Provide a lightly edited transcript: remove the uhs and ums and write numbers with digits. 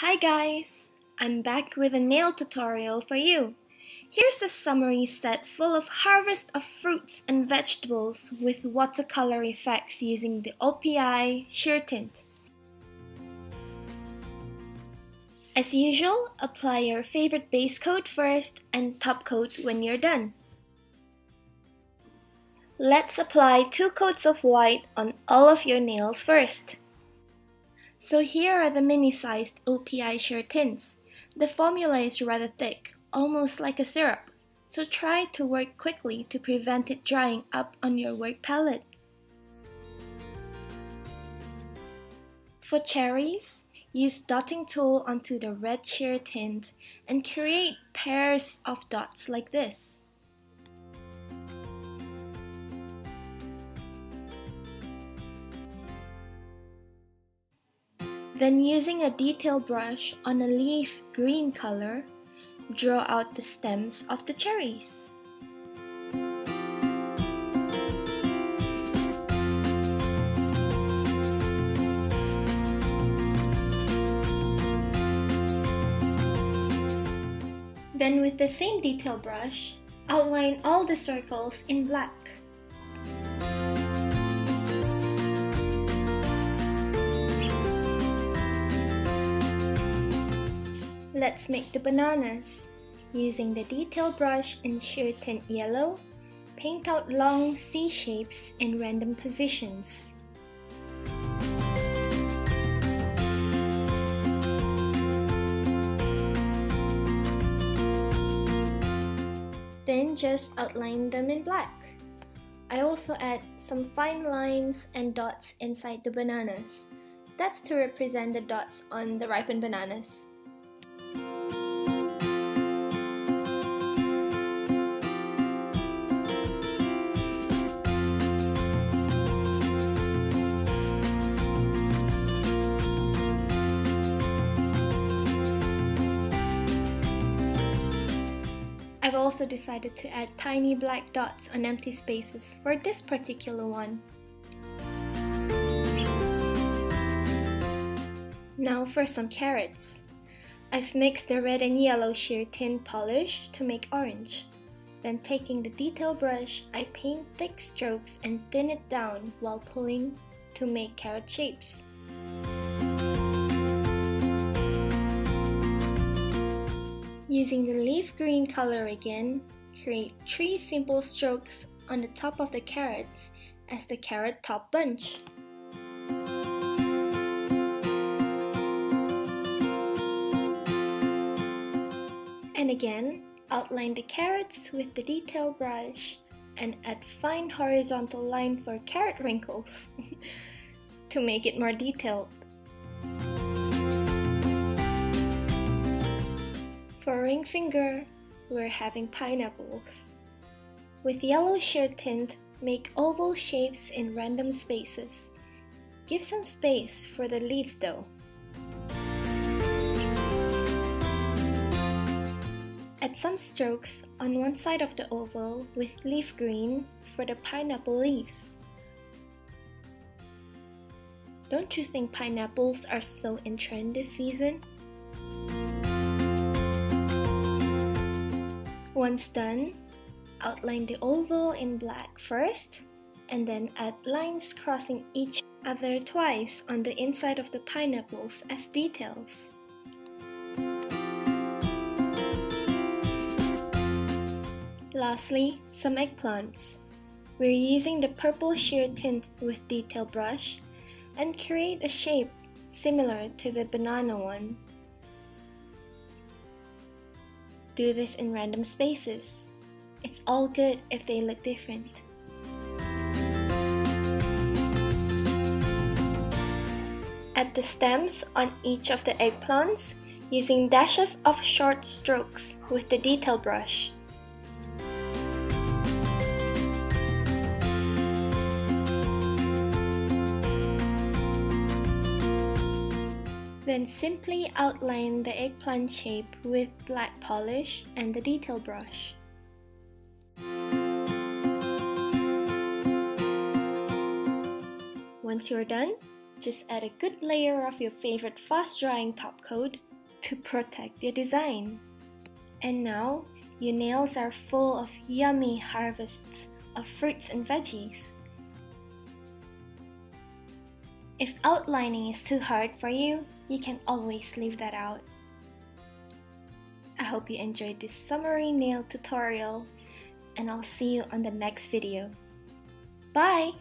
Hi guys! I'm back with a nail tutorial for you. Here's a summary set full of harvest of fruits and vegetables with watercolor effects using the OPI Sheer Tint. As usual, apply your favorite base coat first and top coat when you're done. Let's apply 2 coats of white on all of your nails first. So here are the mini-sized OPI Sheer Tints. The formula is rather thick, almost like a syrup, so try to work quickly to prevent it drying up on your work palette. For cherries, use dotting tool onto the red sheer tint and create pairs of dots like this. Then using a detail brush on a leaf green color, draw out the stems of the cherries. Then with the same detail brush, outline all the circles in black. Let's make the bananas. Using the detail brush in sheer tint yellow, paint out long C shapes in random positions. Then just outline them in black. I also add some fine lines and dots inside the bananas. That's to represent the dots on the ripened bananas. I've also decided to add tiny black dots on empty spaces for this particular one. Now for some carrots. I've mixed the red and yellow sheer tint polish to make orange. Then taking the detail brush, I paint thick strokes and thin it down while pulling to make carrot shapes. Using the leaf green color again, create 3 simple strokes on the top of the carrots as the carrot top bunch. And again, outline the carrots with the detail brush and add fine horizontal line for carrot wrinkles to make it more detailed. For ring finger, we're having pineapples. With yellow sheer tint, make oval shapes in random spaces. Give some space for the leaves though. Add some strokes on one side of the oval with leaf green for the pineapple leaves. Don't you think pineapples are so in trend this season? Once done, outline the oval in black first, and then add lines crossing each other twice on the inside of the pineapples as details. Lastly, some eggplants. We're using the purple sheer tint with detail brush and create a shape similar to the banana one. Do this in random spaces. It's all good if they look different. Add the stems on each of the eggplants using dashes of short strokes with the detail brush. Then simply outline the eggplant shape with black polish and the detail brush. Once you're done, just add a good layer of your favorite fast-drying top coat to protect your design. And now, your nails are full of yummy harvests of fruits and veggies. If outlining is too hard for you, you can always leave that out. I hope you enjoyed this summary nail tutorial, and I'll see you on the next video. Bye!